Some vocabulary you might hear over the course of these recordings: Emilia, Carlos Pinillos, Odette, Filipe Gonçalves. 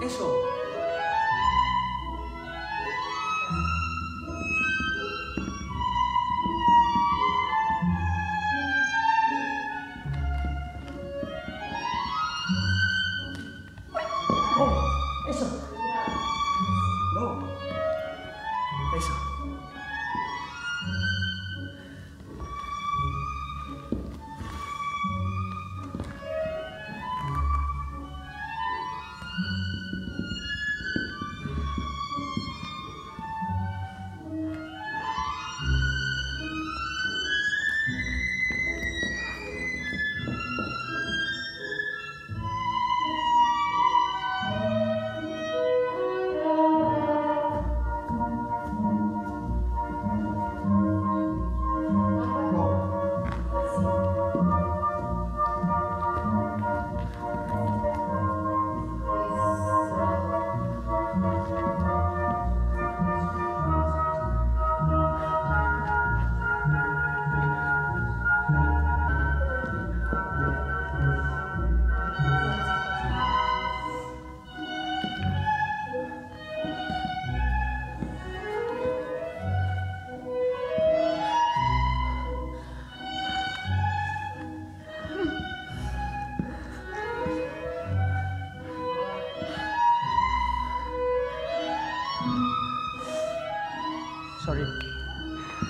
Eso.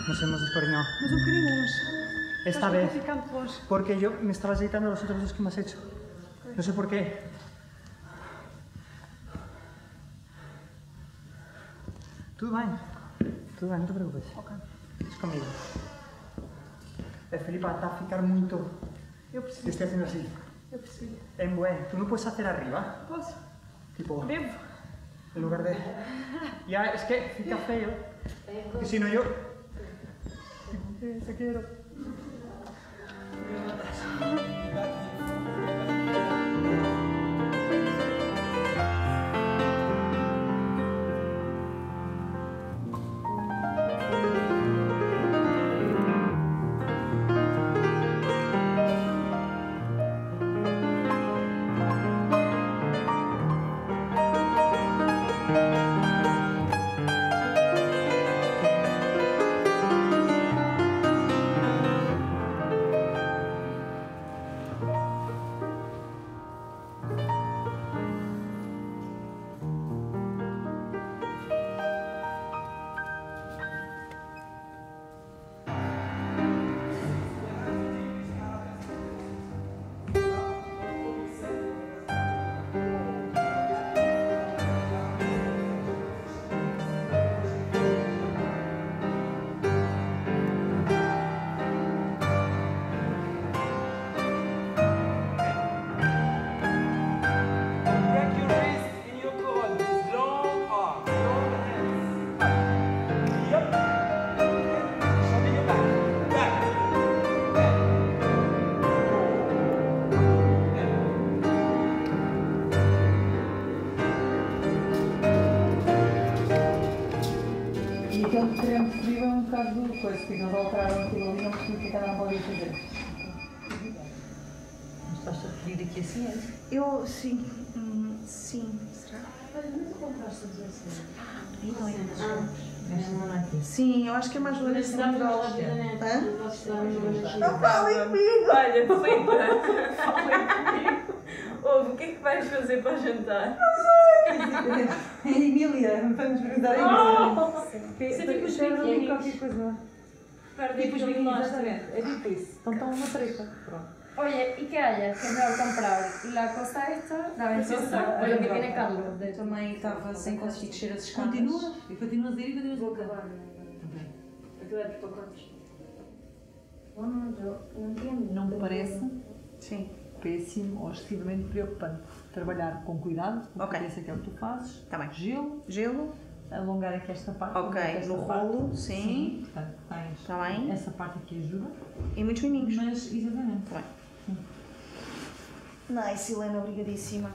Nos hemos descoordinado. Nos ocurrimos. Esta vez. Porque yo me estaba editando los otros dos que me has hecho. No sé por qué. Tudo bem, não te preocupes. Ok. Es comigo. El Filipe está a ficar muy todo. Yo percibí. Estoy haciendo así. Yo percibí. En buen. ¿Tú no puedes hacer arriba? Posso. Tipo. Bebo. En lugar de. Ya, es que fica feo. Y si no, yo. Te quiero. Que não voltaram aquilo ali, não percebi que cada um pode fazer. Não estás a pedir aqui assim, é? Eu, sim. Sim, será? Mas não compraste a dizer assim. Então, é. Sim, eu acho que é mais valor assim. Não fala comigo! Olha, Filipe! Ouve, o que é que vais fazer para jantar? Não sei! É Emilia, vamos perguntar a Emilia. Sempre que os pequenos qualquer coisa. Tipo os vinhos, é difícil. Então está uma treta. Oye, ¿y qué haya? Que es mejor comprar la cosa esta, la ventosa, o lo que tiene Carlos. Também estava sem conseguir descer as escadas. Continua, e continua a dizer e continua a dizer. Vou acabar. Aquilo é de tocantes. Não entendo. Não me parece? Sim. Péssimo ou excessivamente preocupante. Trabalhar com cuidado, porque esse é aquilo que tu fazes. Está bem. Gelo. Gelo. Alongar aqui esta parte. Ok, esta no rolo, sim. Portanto, tens tá bem. Essa parte aqui ajuda. E muitos miminhos. Mas, exatamente. Está bem. Nice, Helena, obrigadíssima.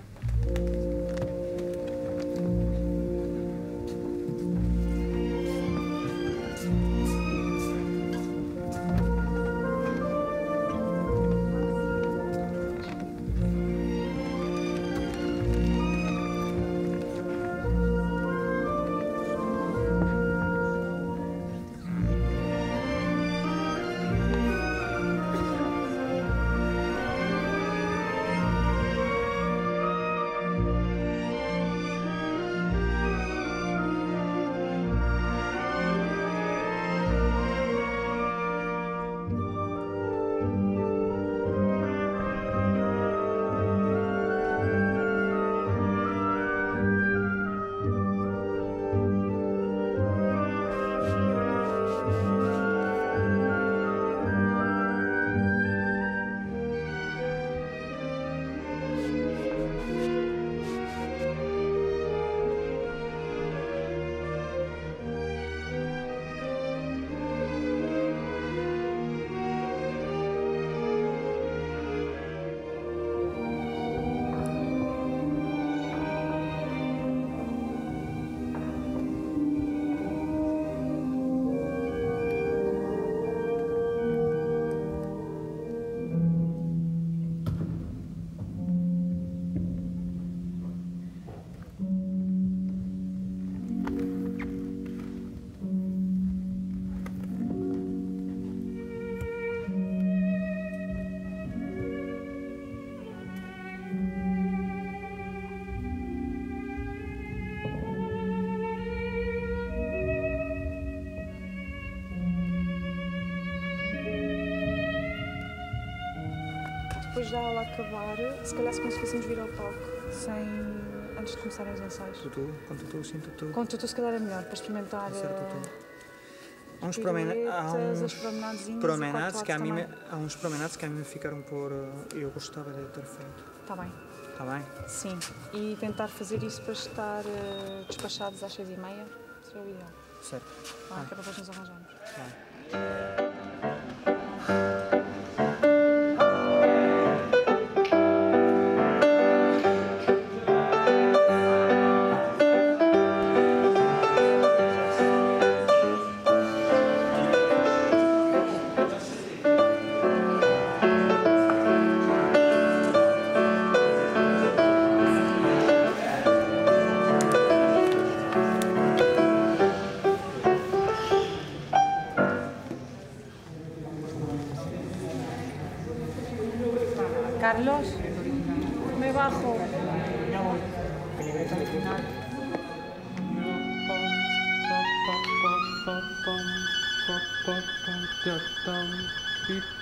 já ela acabar, se calhar se conseguíssemos vir ao palco, antes de começarem os ensaios. Com tutu, se calhar é melhor, para experimentar... Uns promenados que a mim me ficaram por... Eu gostava de ter feito. Está bem. Está bem? Sim. E tentar fazer isso para estar despachados às 6h30, seria o ideal. Certo. Ah, que depois nos arranjamos. Carlos, me bajo. No, el libreto original.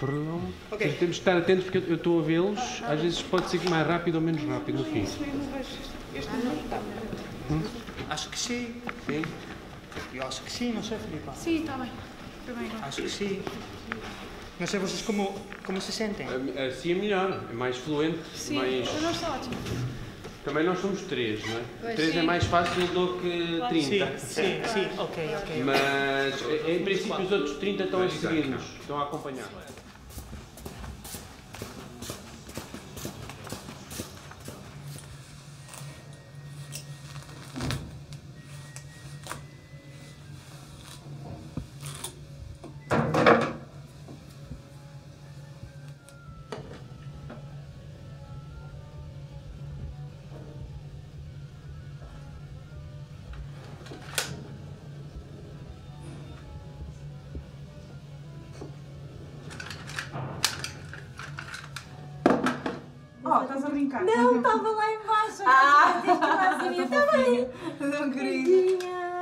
Perdão, okay. Temos de estar atentos porque eu estou a vê-los. Às vezes pode ser mais rápido ou menos rápido no fim. Acho que sim. Sim? Eu acho que sim, não sei, Filipe. Sim, está bem. Acho que sim. Não sei vocês como se sentem. Assim é melhor, é mais fluente. Sim, mais... para nós está ótimo. Também nós somos 3, não é? Pois 3 sim. É mais fácil do que 30. Sim. Ok. Mas, em princípio, os outros 30 estão a seguir-nos, estão a acompanhar. Estás a brincar? Não, estava lá embaixo. Não queria.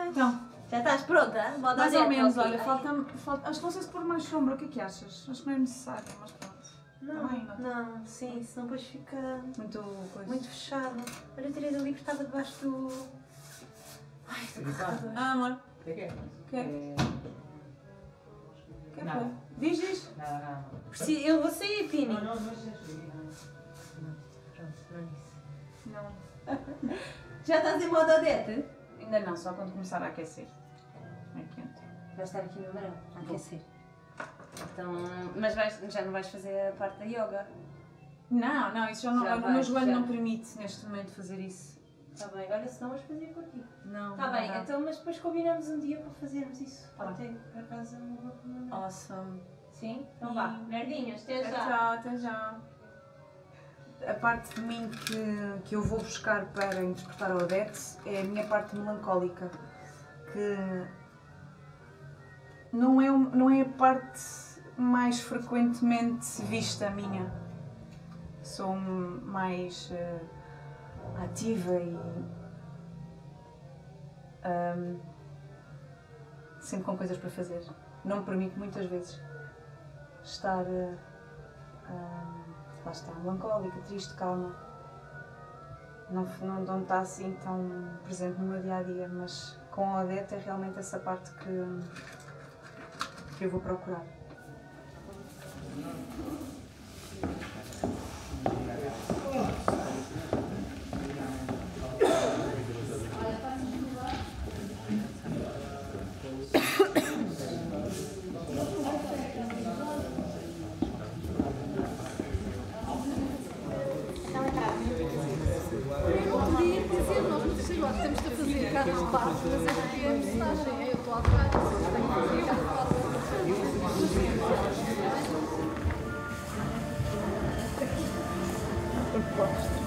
Então, já estás pronta? Bota mais ou menos, olha, falta... Acho que não sei se pôr mais sombra, o que é que achas? Acho que não é necessário, mas pronto. Não, sim, senão depois fica... Muito fechado. Olha, eu tirei ali que estava debaixo do... Ai, estou cortada. Ah, amor. O que é que é? O que é? Diz. Não. Eu vou sair, Pini. Não. Já estás em modo Odette? Ainda não, só quando começar a aquecer. É quente. Vais estar aqui no verão, a aquecer. Então, mas já não vais fazer a parte da yoga? Não, isso já não. Já o meu joelho não permite neste momento fazer isso. Está bem, olha, senão vais fazer contigo. Não. Está bem, então, mas depois combinamos um dia para fazermos isso. Até para casa não vou comer. Awesome. Sim? Então vá. Merdinhas, até já. Tchau, até já. A parte de mim que eu vou buscar para interpretar a Odette é a minha parte melancólica, que não é a parte mais frequentemente vista minha. Sou mais ativa e sempre com coisas para fazer. Não me permito muitas vezes estar... Lá está, melancólica, triste, calma. Não está assim tão presente no meu dia-a-dia, mas com a Odette é realmente essa parte que eu vou procurar. gosto.